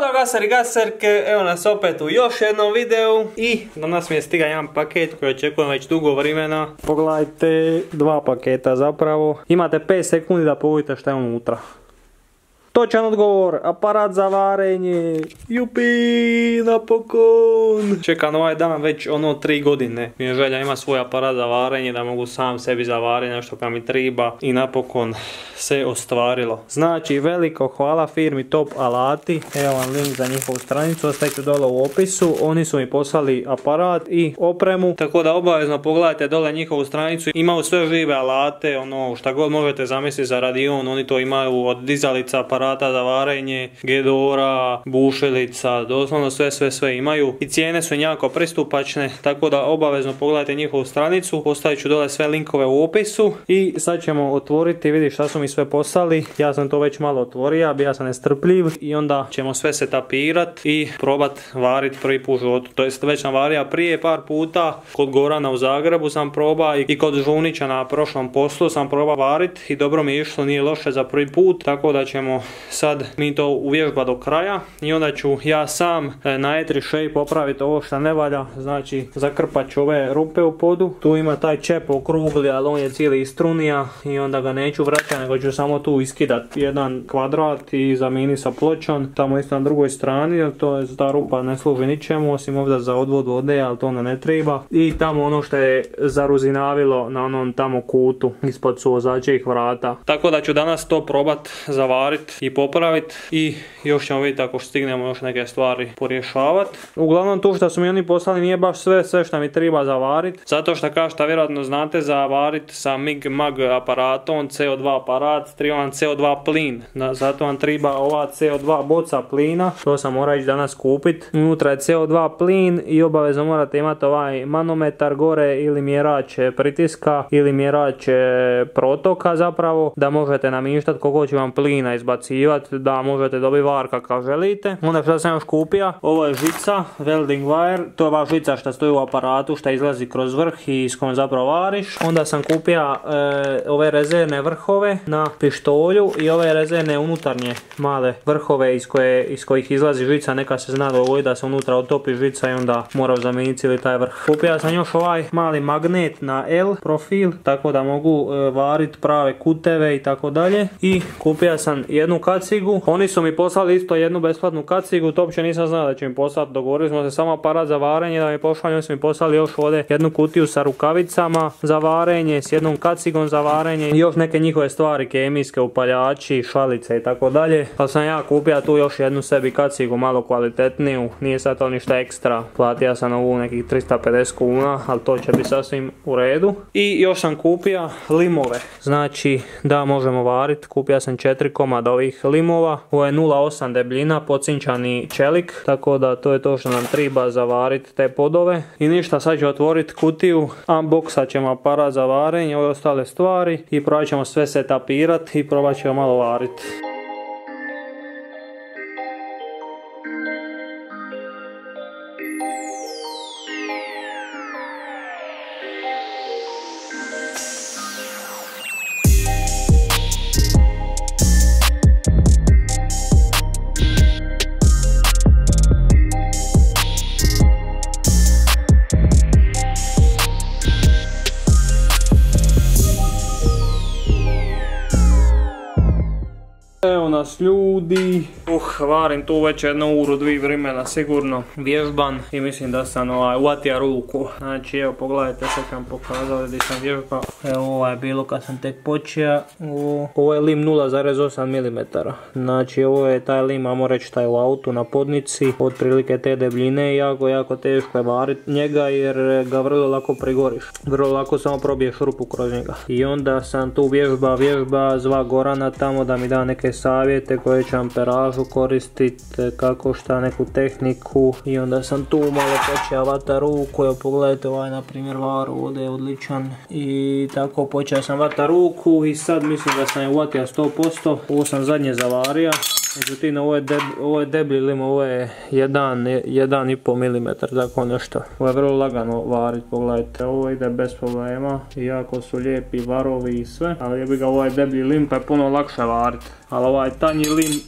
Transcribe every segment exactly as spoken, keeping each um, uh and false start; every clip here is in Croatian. Pozdrav gasari i gasarke, evo nas opet u još jednom videu i danas mi je stigao jedan paket koji očekujem već dugo vremena. Pogledajte, dva paketa zapravo. Imate pet sekundi da pogledajte šta je unutra. Točan odgovor, aparat za varenje, jupi, napokon. Čekam ovaj dan već ono tri godine. Mi je želja ima svoj aparat za varenje, da mogu sam sebi zavariti nešto kad mi treba. I napokon se ostvarilo. Znači veliko hvala firmi Top Alati. Evo vam link za njihovu stranicu, ostavite dole u opisu. Oni su mi poslali aparat i opremu. Tako da obavezno pogledajte dole njihovu stranicu. Imaju sve žive alate, ono šta god možete zamisliti za radion. Oni to imaju od dizalica, aparat za varenje, gedora, bušilica, doslovno sve sve sve imaju i cijene su jako pristupačne, tako da obavezno pogledajte njihovu stranicu, ostavit ću dole sve linkove u opisu i sad ćemo otvoriti, vidi šta su mi sve poslali. Ja sam to već malo otvorio, bio sam nestrpljiv i onda ćemo sve setapirat i probat varit prvi put u životu, to jest već sam vario prije par puta, kod Gorana u Zagrebu sam proba i kod Žunića na prošlom poslu sam proba varit i dobro mi je išlo, nije loše za prvi put, tako da ćemo sad mi to uvježba do kraja i onda ću ja sam na E trideset šest popraviti ovo što ne valja. Znači zakrpat ću ove rupe u podu, tu ima taj čep okrugli, ali on je cijeli istrunija i onda ga neću vraćati, nego ću samo tu iskidat jedan kvadrat i zamijeni sa pločom tamo isto na drugoj strani, jer to je ta rupa ne služi ničemu osim ovdje za odvod vode, ali to onda ne treba, i tamo ono što je zaruzinavilo na onom tamo kutu ispod suvozačih vrata. Tako da ću danas to probat zavariti i popraviti i još ćemo vidjeti ako stignemo još neke stvari porješavati. Uglavnom tu što su mi oni poslali nije baš sve sve što mi treba zavariti, zato što kao što vjerojatno znate zavariti sa MIG MAG aparatom C O dva aparat, treba vam C O dva plin, zato vam treba ova C O dva boca plina, to sam morao ići danas kupiti. Unutra je C O dva plin i obavezno morate imati ovaj manometar gore ili mjerač pritiska ili mjerač protoka zapravo, da možete namještati koliko će vam plina izbaciti, da možete dobiti varka kao želite. Onda što sam još kupio, ovo je žica, welding wire, to je ova žica što stoji u aparatu, što izlazi kroz vrh i s kojom zapravo variš. Onda sam kupio e, ove rezervne vrhove na pištolju i ove rezervne unutarnje male vrhove iz, koje, iz kojih izlazi žica, neka se zna dogoditi da se unutra otopi žica i onda moram zamijeniti ili taj vrh. Kupio sam još ovaj mali magnet na L profil, tako da mogu e, variti prave kuteve i tako dalje. I kupio sam jednu kacigu, oni su mi poslali isto jednu besplatnu kacigu, to uopće nisam znao da će mi poslati, dogovorili smo se samo aparat za varenje da mi pošalju, oni su mi poslali još ovdje jednu kutiju sa rukavicama za varenje, s jednom kacigom za varenje i još neke njihove stvari, kemijske, upaljači, šalice i tako dalje, pa sam ja kupio tu još jednu sebi kacigu malo kvalitetniju, nije sad to ništa ekstra, platio sam ovu nekih tristo pedeset kuna, ali to će biti sasvim u redu. I još sam kupio limove, znači da možemo variti, kupio sam četiri komada ovih limova, ovo je nula osam debljina, pocinčani čelik, tako da to je to što nam treba zavariti te podove. I ništa, sad ću otvoriti kutiju, unboxat ćemo aparat za varenje, ove ostale stvari i probat ćemo sve setapirati i probat ćemo malo variti. Evo nas ljudi, uh, varim tu već jednu uru, dvi vremena sigurno, vježban i mislim da sam ovaj, uvatio ruku. Znači evo pogledajte, sad sam pokazao gdje sam vježbao. Evo ovo je bilo kad sam tek počeo, ovo je lim nula zarez osam milimetara, znači ovo je taj lim, ajmo reći taj u autu na podnici, otprilike te debljine, jako jako teško je variti njega jer ga vrlo lako prigoriš, vrlo lako samo probiješ rupu kroz njega. I onda sam tu vježba vježba zva Gorana tamo da mi da neke savjete koje će amperažu koristiti, kako šta, neku tehniku, i onda sam tu malo počeo vata ruku, evo pogledajte ovaj na primjer var, ovdje je odličan, i tako počeo sam vata ruku i sad mislim da sam je uvatio sto posto, ovo sam zadnje zavario. Međutim, ovo je, deb, ovo je debli lim, ovo je jedan zarez pet milimetara, tako nešto. Ovo je vrlo lagano varit, pogledajte, ovo ide bez problema, iako su lijepi varovi i sve, ali je bi ga ovaj deblji lim pa je puno lakše varit. Ali ovaj tanji lim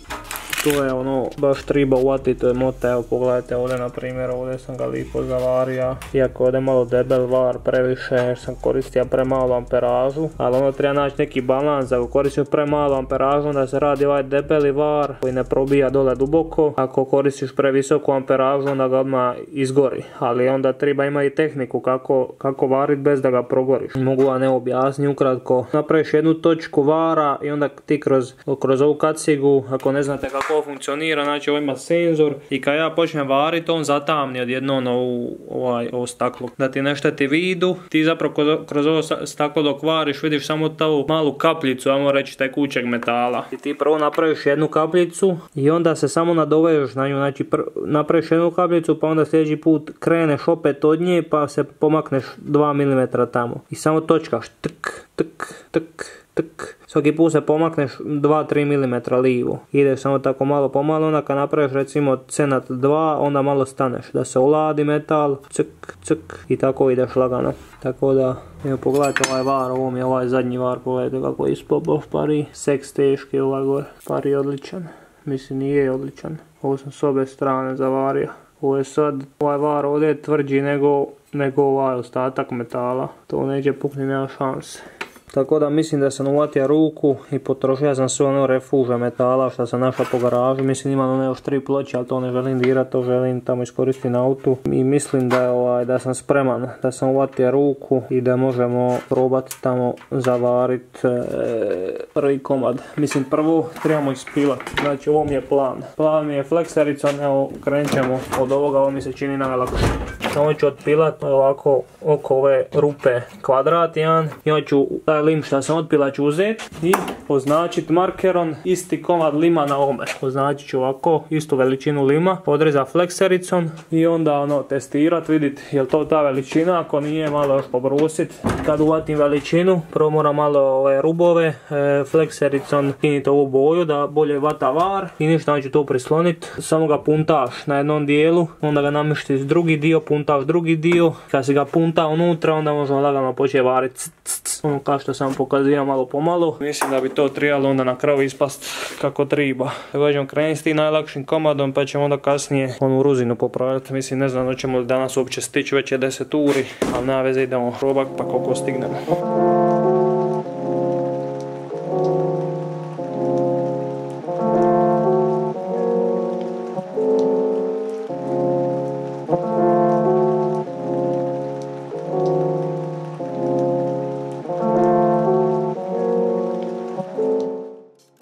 to je ono, baš treba uvatiti mota, evo pogledajte ovdje na primjer, ovdje sam ga lipo zavarija, iako ovdje malo debel var previše jer sam koristio premalu amperažu, ali ono treba naći neki balans, ako koristiš premalu amperažu onda se radi ovaj debeli var koji ne probija dole duboko, ako koristiš previsoku amperažu onda ga odmah izgori, ali onda treba ima i tehniku kako, kako varit bez da ga progoriš. Mogu vam ne objasniti ukratko, napraviš jednu točku vara i onda ti kroz, kroz ovu kacigu, ako ne znate kako ovo funkcionira, znači ovo ima senzor i kad ja počnem varit on zatamni odjednom ovu, ovaj, ovo staklo da ti ne šteti vidu, ti zapravo kroz, kroz ovo staklo dok variš vidiš samo tu malu kapljicu, ajmo reći tekućeg metala, i ti prvo napraviš jednu kapljicu i onda se samo nadovežeš na nju, znači napraviš jednu kapljicu pa onda sljedeći put kreneš opet od nje pa se pomakneš dva milimetra tamo i samo točkaš trk, trk, trk, trk. Svaki put se pomakneš dva tri milimetra lijevo. Ideš samo tako malo pomalo, onda kad napraviš recimo cenat dva, onda malo staneš da se oladi metal, cuk, cuk i tako ideš lagano. Tako da, evo pogledajte ovaj var, ovo mi je ovaj zadnji var, pogledajte kako je ispopao pari. Seks teški ovaj gore, pari odličan. Mislim nije odličan. Ovo sam s obe strane zavario. Ovo je sad, ovaj var ovdje je tvrđi nego, nego ovaj ostatak metala. To neće pukni, nema šanse. Tako da mislim da sam uvatio ruku i potrošio sam sve ono refuže metala što sam našao po garažu. Mislim imam ono još tri ploče, ali to ne želim dirati, to želim tamo iskoristiti na autu. I mislim da, je, ovaj, da sam spreman, da sam uvatio ruku i da možemo probati tamo zavariti e, prvi komad. Mislim prvo trebamo ispilati, znači ovo mi je plan. Plan mi je flekserica, evo krenut ćemo od ovoga, ovo mi se čini najlakše. Ovo ću otpilat ovako oko ove rupe kvadrat jedan i onda ću taj lim što sam otpila ću uzeti i označit markerom isti komad lima na ovome. Označit ću ovako istu veličinu lima, odreza fleksericom i onda ono testirat, vidit jel to ta veličina, ako nije malo još pobrusit. Kad uvatim veličinu, prvo moram malo ove rubove e, fleksericom kinit ovu boju da bolje vata var i ništa, neću to prislonit, samo ga puntaš na jednom dijelu, onda ga namištiš drugi dio, puntaš drugi dio, kad si ga punta unutra onda možemo lagano početi variti c, c, c. Ono kao što sam pokazio malo pomalo. Mislim da bi to trebalo onda na kraju ispast kako treba. Evo ćemo krenuti s tim najlakšim komadom pa ćemo onda kasnije onu ruzinu popravljati. Mislim ne znam da ćemo li danas uopće stići, već je deset uri, ali na veze idemo probak pa koliko stignemo.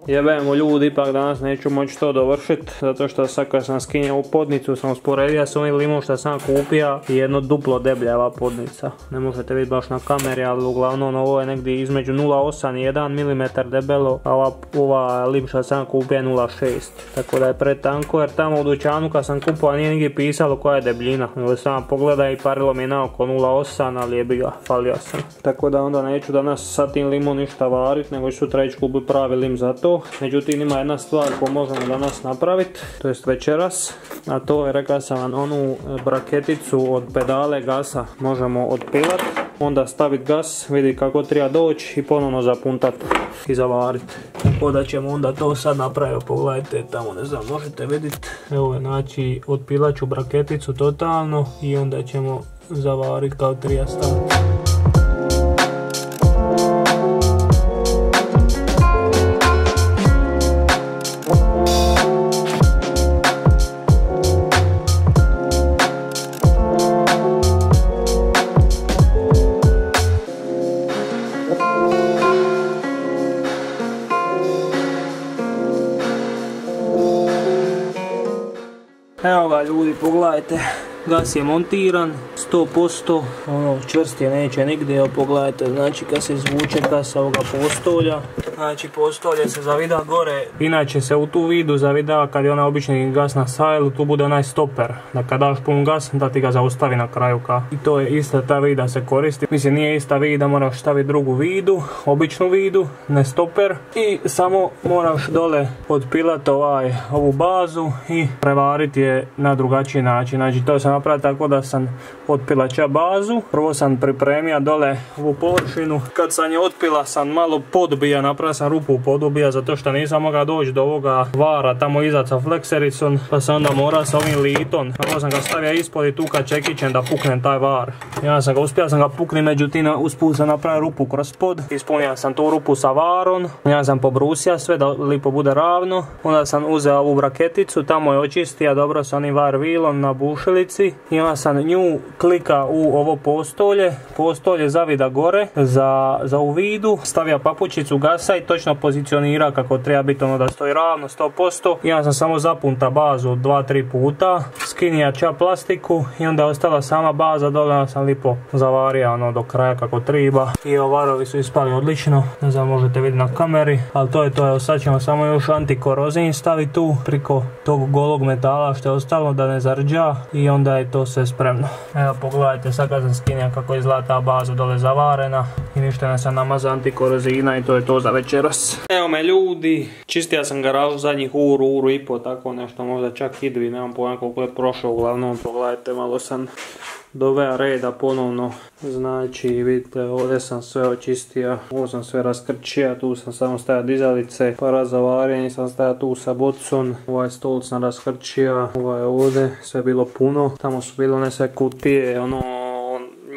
Jebemo ljudi, ipak danas neću moći to dovršiti, zato što sad kad sam skinjao u podnicu sam usporedio s ovim limom što sam kupio i jedno duplo deblja ova podnica. Ne možete vidjeti baš na kameri, ali uglavnom ovo je negdje između nula osam i jedan milimetar debelo, a ova, ova lim što sam kupio je nula šest. Tako da je pretanko, jer tamo u dućanu kad sam kupao nije nigdje pisalo koja je debljina. Ili sam pogledao i parilo mi je na oko nula osam, ali jebi ga, falio sam. Tako da onda neću danas sa tim limom ništa varit, nego sutra ići kupiti pravi lim za to. Međutim ima jedna stvar koju možemo danas napraviti, to jest večeras, a to je rekao sam vam onu braketicu od pedale gasa možemo otpilati, onda staviti gas, vidi kako treba doći i ponovno zapuntati i zavariti. Tako da ćemo onda to sad napraviti, pogledajte tamo, ne znam možete vidjeti, evo znači otpilat ću braketicu totalno i onda ćemo zavariti kao treba staviti. Evo ga ljudi, pogledajte, gas je montiran, sto posto, ono čvrstije neće nigdje, evo pogledajte, znači kad se izvuče gas ovoga postolja, znači postolje se zavida gore, inače se u tu vidu zavida kad je onaj obični gas na sajlu, tu bude onaj stoper, da kad daš pun gas, da ti ga zaustavi na kraju ka. I to je ista ta vida se koristi, mislim nije ista vida, moraš staviti drugu vidu, običnu vidu, ne stoper, i samo moraš dole odpilati ovaj, ovu bazu i prevariti je na drugačiji način, znači to je sam napraviti tako da sam otpilača bazu. Prvo sam pripremio dole ovu površinu. Kad sam je otpila sam malo podbija, napravio sam rupu podbija zato što nisam mogao doći do ovoga vara tamo iza sa fleksericom. Pa sam onda morao sa ovim litom. Onda sam ga stavio ispod i tuka čekićem da puknem taj var. Ja sam ga uspio, sam ga pukni, međutim usput sam napravio rupu kroz pod. Ispunio sam tu rupu sa varom. Ja sam pobrusio sve da lipo bude ravno. Onda sam uzeo ovu braketicu, tamo je očistio dobro sa onim var vilom na bušilici. I onda sam nju klika u ovo postolje. Postolje zavida gore za, za u vidu. Stavio papučicu gasa i točno pozicionira kako treba biti, ono da stoji ravno sto posto. I onda sam samo zapunta bazu dva tri puta. Skinija ča plastiku i onda je ostala sama baza dole. Onda sam lipo zavario ono do kraja kako treba. I ovarovi su ispali odlično. Ne znam možete vidjeti na kameri. Ali to je to. Evo sad ćemo samo još antikorozin staviti tu priko tog golog metala što je ostalo da ne zarđa. I onda je to sve spremno. Evo pogledajte sad kad sam skinio kako izgleda ta baza dole zavarena. I ništa ne sam namazao antikorozina i to je to za večeras. Evo me ljudi. Čistio sam garažu zadnjih uru, uru i po tako nešto. Možda čak i dvi. Nemam pojma koliko je prošao. Uglavnom pogledajte malo sam doveo reda ponovno, znači vidite ovdje sam sve očistio, ovo sam sve raskrčio, tu sam samo stavio dizalice, para za varjenje sam stavio tu sa bocom, ovaj stol sam raskrčio, ovaj ovdje, sve bilo puno, tamo su bilo ne sve kutije, ono...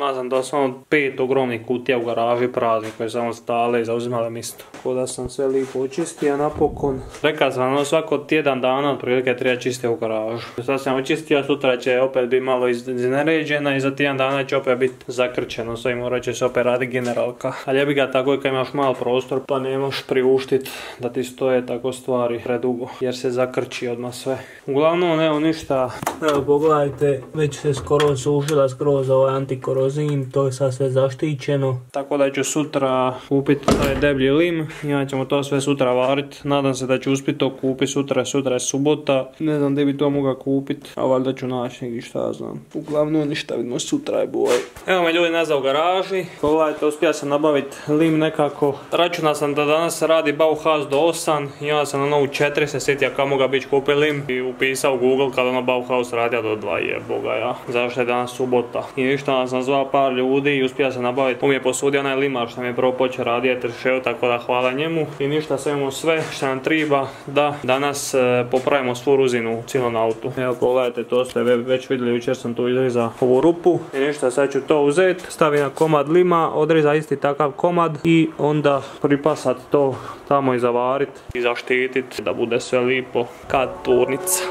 Ja sam doslovno pet ogromnih kutija u garaži praznih koje samo stale i zauzimale mjesto. Tako da sam sve lijepo očistio napokon. Rekao sam ono svako tjedan dana otprilike treba čistiti u garažu. Sad sam očistio, sutra će opet biti malo izneređena i za tjedan dana će opet biti zakrčeno. Sve morat će se opet raditi generalka. Ali ja bi ga tako kad imaš malo prostor pa ne moš priuštiti da ti stoje tako stvari predugo. Jer se zakrči odmah sve. Uglavnom evo ništa. Evo pogledajte, već se skoro sužila skroz ovaj antikorozin. To je sad sve zaštićeno. Tako da ću sutra kupiti taj deblji lim. Ja ćemo to sve sutra variti. Nadam se da ću uspjeti to kupiti sutra. Sutra je subota. Ne znam gdje bi to mogao kupiti. A valjda ću naći negdje šta ja znam. Uglavnom ništa vidimo sutra je boj. Evo me ljudi nazad u garaži. Pogledajte, uspio sam nabaviti lim nekako. Računao sam da danas radi Bauhaus do osam. I onda sam na novu četiri se sjetio kako moga bić kupio lim. I upisao u Google kada ono Bauhaus radija do dva. Jeboga ja. Zašto je danas subota. I ništa sam zvao par ljudi i uspio sam nabaviti. On mi je posudio onaj limar što mi je prvo počeo raditi E trideset šest, tako da hvala njemu. I ništa, sve imamo sve što nam treba da danas e, popravimo svu ruzinu u cijelom autu. Evo pogledajte, to ste već vidjeli, jučer sam tu izrezao ovu rupu. I ništa, sad ću to uzeti, stavim na komad lima, odrezati isti takav komad i onda pripasati to tamo i zavariti i zaštititi da bude sve lipo kad turnica.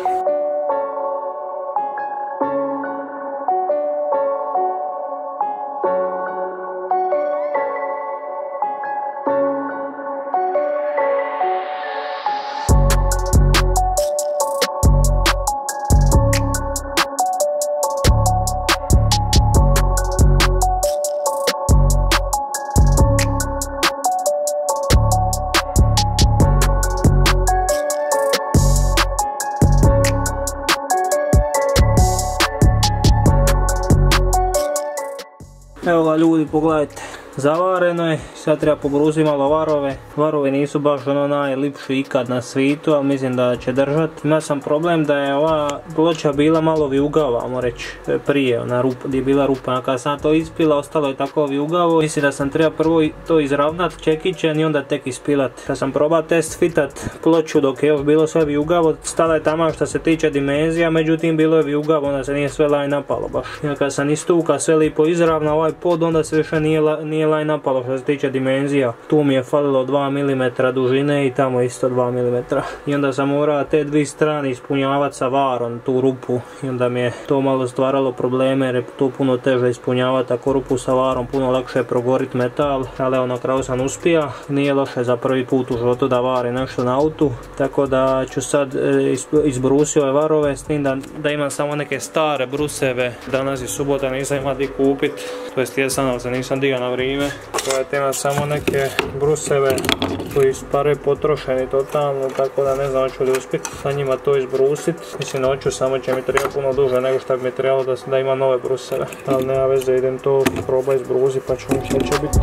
Evo ga ljudi, pogledajte, zavareno je, sad treba pogruziti malo varove. Varove nisu baš ono najlipši ikad na svijetu, ali mislim da će držati. Ima sam problem da je ova ploča bila malo vijugava, ajmo reći, prije, ona rupa, gdje je bila rupa. Kada sam to ispila, ostalo je tako vijugavo. Mislim da sam treba prvo to izravnat čekićem i onda tek ispilat. Kad sam probao test fitat ploču dok je još bilo sve vijugavo, stala je tamo što se tiče dimenzija, međutim bilo je vijugavo, onda se nije sve laj napalo baš. I kad sam istuka sve lipo izravna ovaj pod, onda se više nije, nije laj napalo što se tiče dimenzija. Tu mi je falilo dva milimetra dužine i tamo isto dva milimetra. I onda sam morao te dvi strane ispunjavati sa varom tu rupu. I onda mi je to malo stvaralo probleme jer je to puno teže ispunjavati. Ako rupu sa varom puno lakše je progorit metal. Ali evo na kraju sam uspija. Nije loše za prvi put u životu da vari nešto na autu. Tako da ću sad izbrusio ove varove. S tim da, da imam samo neke stare bruseve. Danas je subota, nisam imao di kupit. To jest jesam, ali se nisam digao na vrijeme. Gledajte, imam samo neke bruseve koji su pare potrošeni totalno, tako da ne znam hoću li uspjeti sa njima to izbrusiti. Mislim hoću, samo će mi treba puno duže nego što bi mi trebalo da, da ima nove bruseve. Ali nema veze, idem to proba izbrusiti pa ću mi što će biti.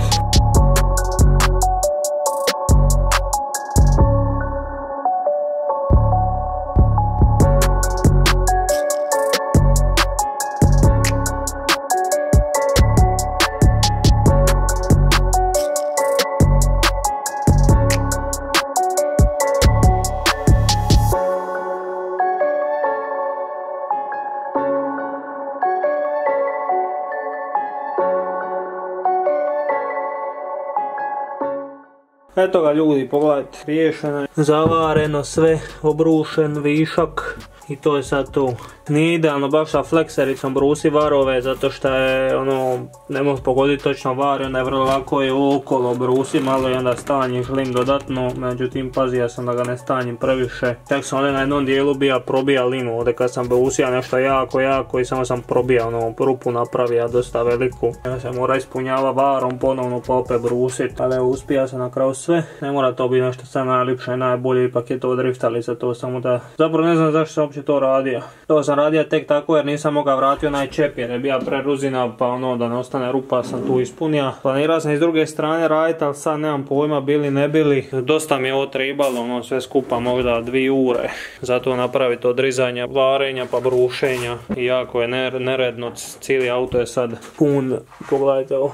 Eto ga ljudi, pogledajte, riješeno je, zavareno sve, obrušen višak i to je sad tu. Nije idealno baš sa fleksericom brusi varove zato što je ono, ne mogu pogoditi točno var i onda je vrlo lako je okolo brusi malo i onda stanji žlim dodatno, međutim pazija sam da ga ne stanjim previše. Tek sam ovdje na jednom dijelu bija probija limu, ovdje kad sam brusija nešto jako jako i samo sam probija ono, rupu napravija dosta veliku. Ja se mora ispunjava varom ponovno pa opet brusit, ali uspija se na kraju sve. Ne mora to biti nešto sve najljepše i najbolje, ipak je to driftalica, to samo da... Zapravo ne znam zašto sam uopće to radio. To sam radio tek tako jer nisam mogao vratiti onaj čep jer je bija preruzina pa ono da ne ostane rupa sam tu ispunio. Planirao sam i s druge strane raditi, ali sad nemam pojma bili ne bili. Dosta mi je ovo trebalo, ono sve skupa možda dvije ure. Zato napraviti od rizanja, varenja pa brušenja i jako je neredno. Cijeli auto je sad pun, pogledajte ovo.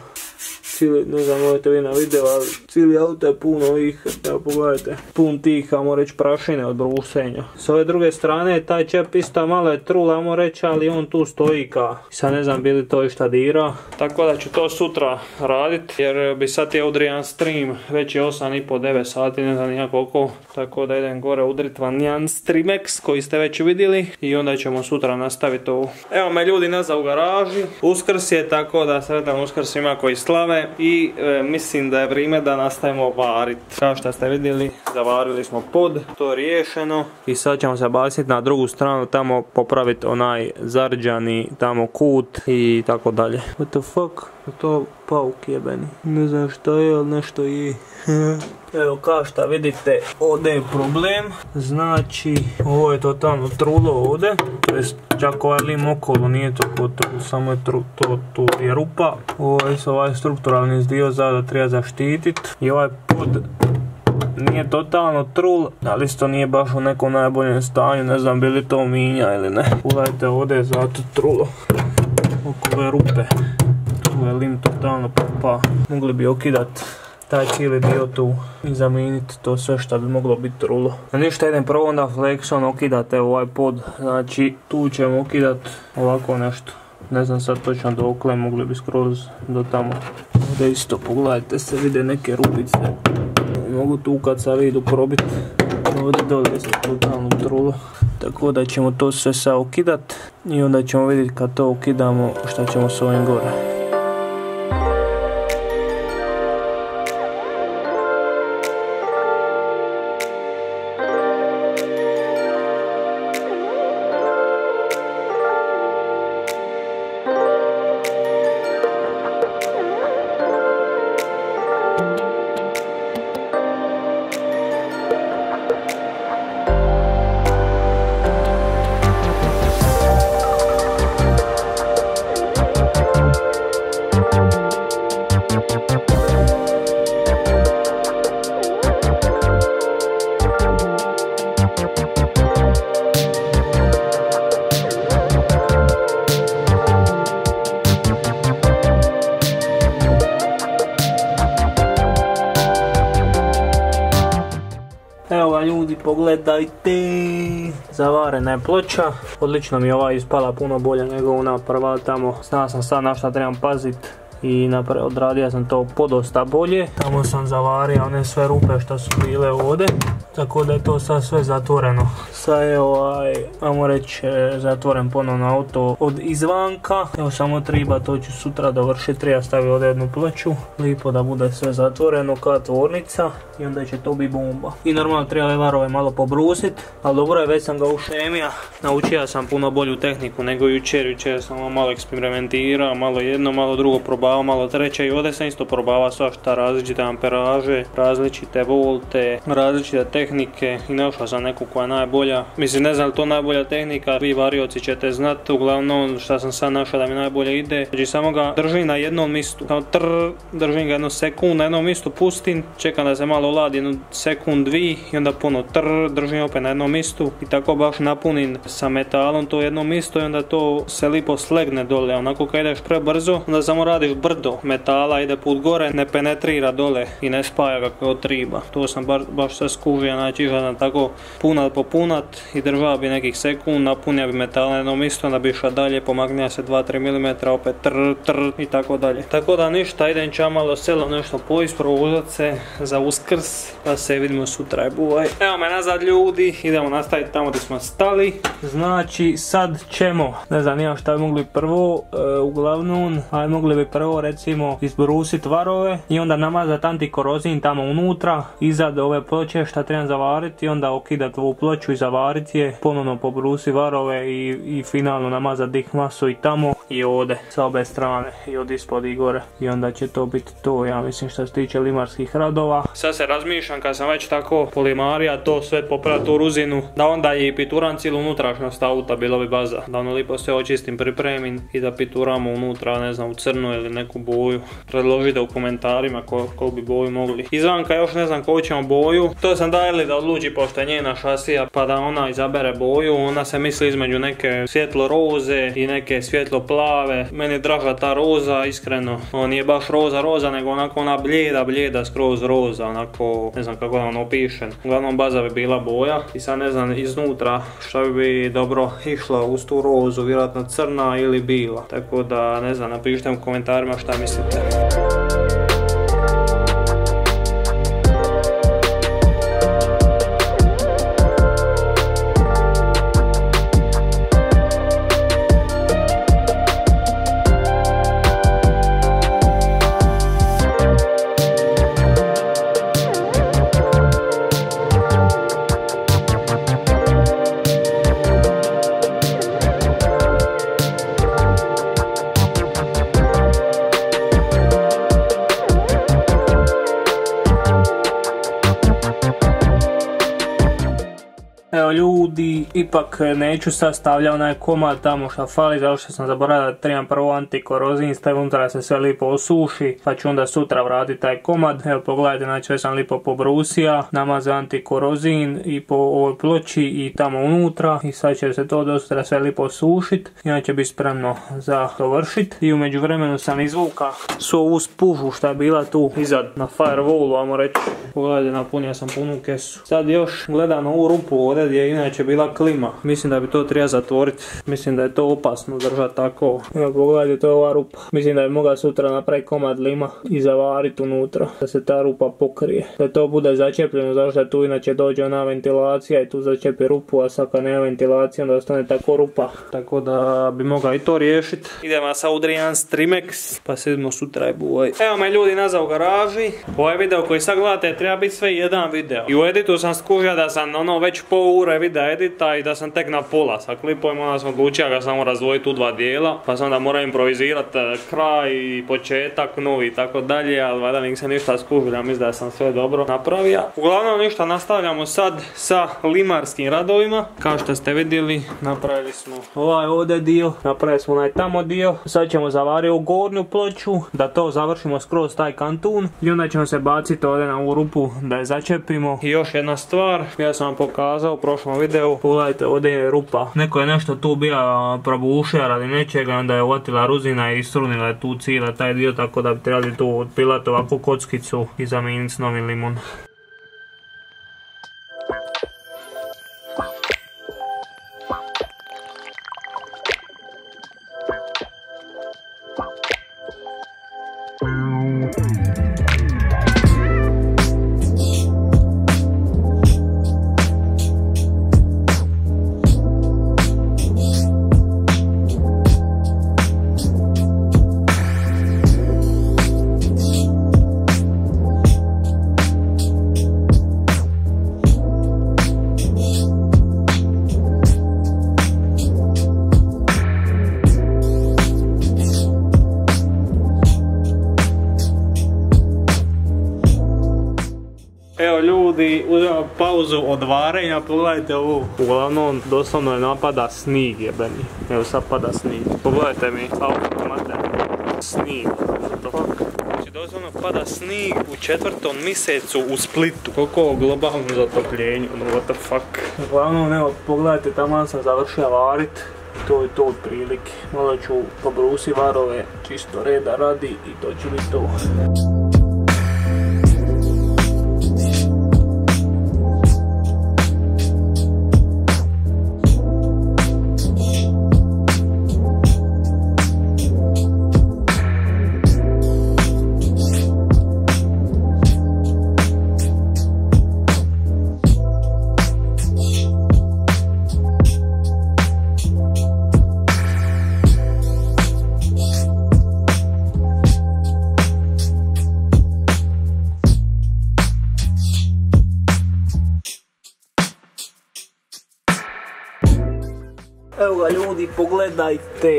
Cijeli, ne znam možete vi na video, ali cijeli auto je pun ovih, evo pogledajte, pun tih, ajmo reći, prašine od brusenja. S ove druge strane, taj čep isto malo je trul, ajmo reći, ali on tu stoji ka. Sad ne znam bili to išta dira. Tako da ću to sutra radit, jer bi sad je Adrian Stream, već je osam i po devet sati, ne znam nijak koliko. Tako da idem gore udrit Adrian Streamex, koji ste već vidjeli, i onda ćemo sutra nastaviti ovo. Evo me ljudi nazad u garaži, Uskrs je, tako da sretan Uskrs svima koji slave. I e, mislim da je vrijeme da nastavimo varit. Kao što ste vidjeli, zavarili smo pod, to je riješeno. I sad ćemo se baciti na drugu stranu, tamo popraviti onaj zarđani tamo kut i tako dalje. What the fuck? To pauk jebeni. Ne znam što je, ali nešto je. Evo kao što vidite, ovdje je problem. Znači, ovo je totalno trulo ovdje. To jest, čak ovaj lim okolo nije to potrulo, samo je tru, to, to je rupa. Ovo je ovaj strukturalni dio zada treba zaštititi. I ovaj pod nije totalno trul, ali isto nije baš u nekom najboljem stanju. Ne znam bi li to minja ili ne. Pogledajte, ovdje je zato trulo. Oko ove rupe. Tu je lim totalno pa mogli bi okidati taj cijeli dio tu i zamijeniti to sve što bi moglo biti rulo. Ništa, idem prvo onda flexon okidati ovaj pod, znači tu ćemo okidati ovako nešto. Ne znam sad točno dokle, mogli bi skroz do tamo. Ovdje isto pogledajte se vide neke rupice. Mogu tu kad se vidu probiti. Ovdje dole je totalno trulo. Tako da ćemo to sve sad okidat i onda ćemo vidjeti kad to okidamo šta ćemo s ovim gore. Pogledajte, zavarena je ploča, odlično mi je ova ispala puno bolje nego ona prva tamo. Znao sam sad na šta trebam paziti i odradio sam to podosta bolje. Tamo sam zavario one sve rupe što su bile ovdje, tako da je to sad sve zatvoreno. Sad je ovaj, ajmo reći, zatvoren ponovno auto od izvanka. Evo samo triba, to ću sutra dovršiti, treba staviti ovdje jednu ploču. Lipo da bude sve zatvoreno kao tvornica i onda će to biti bomba. I normalno treba ove varove malo pobrusiti, ali dobro je, već sam ga ušemija. Naučio sam puno bolju tehniku nego jučer, jučer sam malo eksperimentirao, malo jedno, malo drugo probavao, malo treće i ovdje sam isto probavao svašta različite amperaže, različite volte, različite tehnike. Tehnike i našao sam neku koja je najbolja. Mislim, ne znam li to najbolja tehnika, vi varioci ćete znati, uglavnom šta sam sad našao da mi najbolje ide. Znači samo ga držim na jednom mistu, samo trrrr, držim ga jednu sekund na jednom mistu, pustim, čekam da se malo ladi jednu sekund, dvi i onda puno trrrr, držim opet na jednom mistu i tako baš napunim sa metalom to jedno misto i onda to se lipo slegne dole, onako kad ideš prebrzo, onda samo radiš brdo metala, ide put gore, ne penetrira dole i ne spaja ga kako triba. To sam baš sve skužio baterija, znači išla tako punat po punat i držala bi nekih sekund, napunja bi metal na jednom isto, onda bi išla dalje, pomaknija se dva tri milimetra, opet trr trr i tako dalje. Tako da ništa, idem ča malo selo nešto pojist, provuzat se za Uskrs, da se vidimo sutra, buvaj. Evo me nazad ljudi, idemo nastaviti tamo gdje smo stali. Znači sad ćemo, ne znam ja šta bi mogli prvo, e, uglavnom, ali mogli bi prvo recimo izbrusiti varove i onda namazati antikorozin tamo unutra, iza ove ploče šta trebam zavariti i onda okidati ovu ploču i zavariti je, ponovno pobrusi varove i, i finalno namazati dik masu i tamo i ovdje, sa obe strane i od ispod i gore. I onda će to biti to, ja mislim što se tiče limarskih radova. Sad se razmišljam kad sam već tako polimarija to sve popraviti u ruzinu, da onda i pituram cijelu unutrašnjost auta, bilo bi baza. Da ono lipo sve očistim, pripremim i da pituramo unutra, ne znam, u crnu ili neku boju. Predložite u komentarima ko, ko bi boju mogli. Izvanka još ne znam koju ćemo boju, to sam dajeli da odluči pošto je njena šasija pa da ona izabere boju, ona se misli između neke svjetlo roze i neke svjetlo plave. Meni je draža ta roza, iskreno, ona nije baš roza roza nego onako ona bljeda bljeda skroz roza, onako ne znam kako je ono opišen. Uglavnom baza bi bila boja i sad ne znam iznutra šta bi dobro išla uz tu rozu, vjerojatno crna ili bila. Tako da ne znam, napišite u komentarima šta mislite. Ljudi, ipak neću sad stavljati onaj komad tamo što fali, zato što sam zaboravio da trebam prvo antikorozin, stavim unutra da se sve lipo osuši, pa ću onda sutra vratiti taj komad. Evo pogledajte, znači već sam lipo pobrusija, namaza antikorozin i po ovoj ploči i tamo unutra i sad će se to do sutra sve lipo osušit i onda će biti spremno za dovršit. I u međuvremenu sam izvuka su ovu spužu šta je bila tu izad na firewallu, ajmo reći. Pogledajte, napunio sam punu kesu. Sad još gledam ovu rupu ovdje gdje inače bila klima, mislim da bi to treba zatvoriti, mislim da je to opasno držati tako. Evo pogledajte, to je ova rupa, mislim da bi mogla sutra napraviti komad lima i zavariti unutra, da se ta rupa pokrije, da to bude začepljeno, zašto tu inače dođe ona ventilacija i tu začepi rupu, a sad kad nema ventilacija onda ostane tako rupa, tako da bi mogla i to riješiti. Idemo sa Adrian Streamex, pa se idemo sutra i buvaj. Evo me ljudi nazad u garaži, ovaj video koji sad gledate treba biti sve jedan video i u editu sam skužio da sam ono već po ure videa edita i da sam tek na pola sa klipovima, onda sam odlučio ga samo razdvojiti u dva dijela, pa sam onda morao improvizirati kraj i početak novi i tako dalje, ali vada nisam ništa skužio, mislim da sam sve dobro napravio. Uglavnom ništa, nastavljamo sad sa limarskim radovima. Kao što ste vidjeli, napravili smo ovaj ovdje dio, napravili smo onaj tamo dio, sad ćemo zavariti u gornju ploču, da to završimo skroz taj kantun i onda ćemo se baciti ovdje na ovu rupu da je začepimo. I još jedna stvar, ja sam vam pokazao u prošlom videu, pogledajte, ovdje je rupa, neko je nešto tu bio probušio radi nečega, onda je uvatila ruzina i istrunila je tu cijela taj dio, tako da bi trebali tu odpilati ovakvu kockicu i zamijeniti s novim limun. Evo ljudi, uzmemo pauzu od varenja, pogledajte ovu. Uglavnom, doslovno je napada snig jebeni. Evo sad pada snig. Pogledajte mi, auto mater. Snig. Znači doslovno pada snig u četvrtom mjesecu u Splitu. Koliko je globalno zatopljenje, what the fuck. Uglavnom, evo, pogledajte, tamo sam završio varit. To je to od prilike. Malo ću pobrusi varove, čisto reda radi i to će biti to. Evo ga ljudi, pogledajte.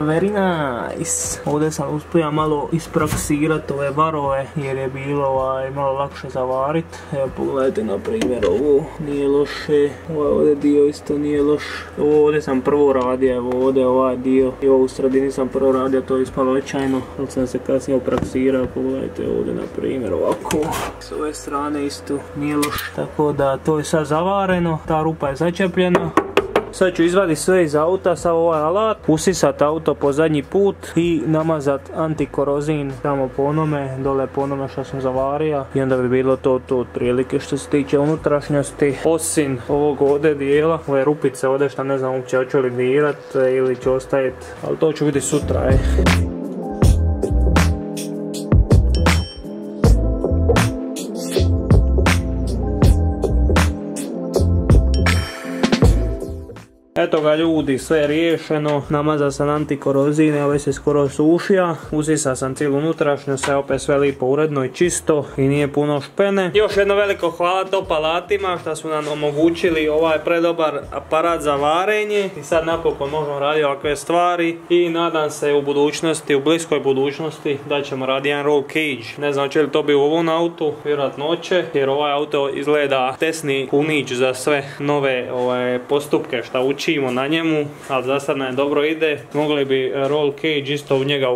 Very nice. Ovdje sam uspio malo ispraksirat ove varove jer je bilo ovaj, malo lakše zavarit. Evo pogledajte na primjer ovo, nije loše. Ovaj ovdje dio isto nije loš. Ovo ovdje sam prvo radio, evo ovdje ovaj dio. I ovo u sredini sam prvo radio, to je ispalo očajno. Ali sam se kasnije upraksirao, pogledajte ovdje na primjer ovako. S ove strane isto nije loš. Tako da to je sad zavareno, ta rupa je začepljena. Sad ću izvaditi sve iz auta, sav ovaj alat, usisat auto po zadnji put i namazat antikorozin tamo po onome, dole po onome što sam zavario i onda bi bilo to to otprilike što se tiče unutrašnjosti. Osim ovog ovdje dijela, ove rupice ovdje što ne znam uopće hoću li dirat ili će ostaviti, ali to ću vidjeti sutra. Je. Eto ga ljudi, sve je riješeno, namazao sam antikorozine, ove se skoro sušija, usisao sam cijelu unutrašnjost, sve opet sve lipo uredno i čisto i nije puno špene. Još jedno veliko hvala Top Alatima što su nam omogućili ovaj predobar aparat za varenje i sad napokon možemo raditi ovakve stvari i nadam se u budućnosti, u bliskoj budućnosti da ćemo raditi jedan roll cage. Ne znam će li to bi u ovom autu, vjerojatno oće, jer ovaj auto izgleda tesni kunić za sve nove ovaj, postupke što uči na njemu, ali za sad nam dobro ide. Mogli bi roll cage isto u njega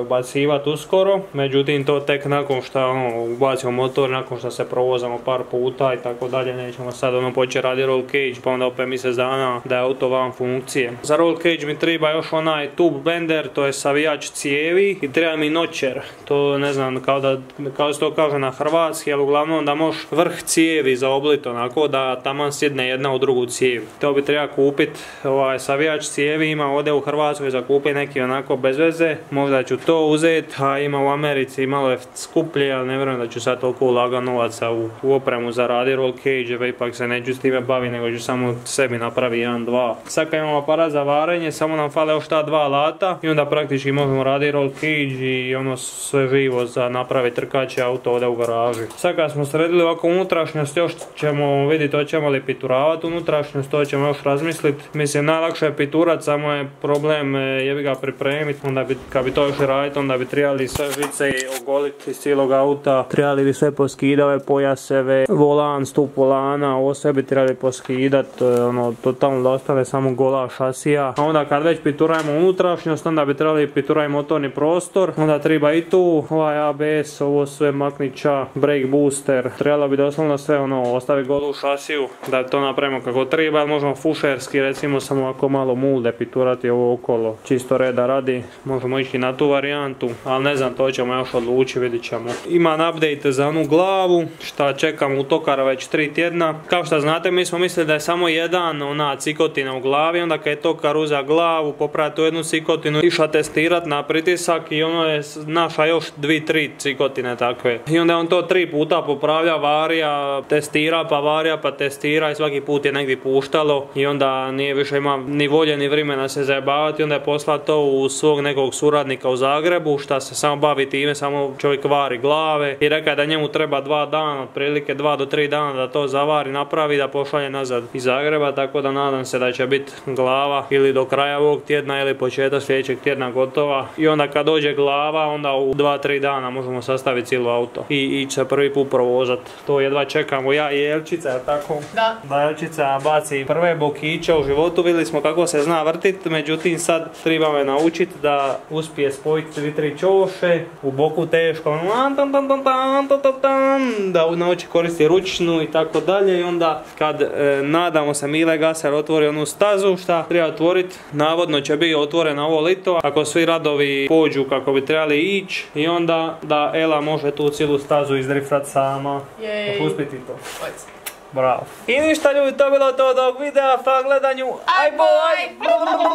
ubacivati uskoro, međutim to tek nakon što ono, ubacimo motor, nakon što se provozamo par puta i tako dalje, nećemo sad ono početi raditi roll cage pa onda opet mjesec dana da je auto van funkcije. Za roll cage mi treba još onaj tube bender, to je savijač cijevi i treba mi noćer, to ne znam kao da, kao se to kaže na hrvatski, ali uglavnom da možeš vrh cijevi zaoblit onako da taman sjedne jedna u drugu cijev. To bi treba kupiti. Ovaj savijač cijevi ima ovdje u Hrvatskoj za kupiti neki onako bez veze, možda ću to uzeti, a ima u Americi malo je skuplje, ali ne vjerujem da ću sad toliko ulaga novaca u, u opremu za radi roll cage, ipak se neću s time baviti, nego ću samo sebi napravi jedan, dva. Sad kad imamo aparat za varenje, samo nam fale još ta dva alata i onda praktički možemo raditi roll cage i ono sve živo za napravi trkače auto ovdje u garaži. Sad kad smo sredili ovako unutrašnjost, još ćemo vidjeti hoćemo li pituravati unutrašnjost, to ćemo još razmisliti. Mislim, najlakše je piturat, samo je problem je bi ga pripremiti, onda bi, kad bi to još raditi, onda bi trebali sve žice ogoliti iz cijelog auta, trebali bi sve poskidave, pojaseve, volan, stup volana, ovo sve bi trebali poskidat, ono, totalno da ostane samo gola šasija. A onda kad već piturajemo unutrašnjost, onda bi trebali piturati motorni prostor, onda treba i tu, ovaj A B S, ovo sve maknića, brake booster, trebalo bi doslovno sve ono, ostaviti golu šasiju, da to napravimo kako treba, ali možemo fušer, recimo samo ovako malo mulde piturati ovo okolo, čisto reda radi, možemo ići na tu varijantu, ali ne znam, to ćemo još odlučiti, vidit ćemo. Imam update za onu glavu, šta čekam u tokara već tri tjedna. Kao što znate, mi smo mislili da je samo jedan ona cikotina u glavi, onda kad je tokar uza glavu, popraviti tu jednu cikotinu, išla testirat na pritisak i ono je naša još dvi, tri cikotine takve. I onda on to tri puta popravlja, varija, testira, pa varija, pa testira i svaki put je negdje puštalo i onda nije više ima ni volje ni vremena se zajebavati, onda je poslao to u svog nekog suradnika u Zagrebu šta se samo bavi time, samo čovjek vari glave i rekao da njemu treba dva dana, otprilike dva do tri dana da to zavari, napravi, da pošalje nazad iz Zagreba, tako da nadam se da će biti glava ili do kraja ovog tjedna ili početak sljedećeg tjedna gotova i onda kad dođe glava, onda u dva, tri dana možemo sastaviti cijelo auto i ići se prvi put provozat. To jedva čekamo, ja i Jelčica, je tako? Da. Da Jelčica baci prve boki u životu, vidjeli smo kako se zna vrtiti, međutim sad treba me naučiti da uspije spojiti svi tri čoše, u boku teško, da nauči koristi ručnu i tako dalje i onda kad e, nadamo se Mile Gašer otvori onu stazu šta treba otvoriti, navodno će biti otvoreno ovo lito, ako svi radovi pođu kako bi trebali ići i onda da Ela može tu cijelu stazu izdrifrat sama, uspjeti to. Bravo. I ništa ljudi, to bilo to od ovog videa, hvala gledanju, aj boj!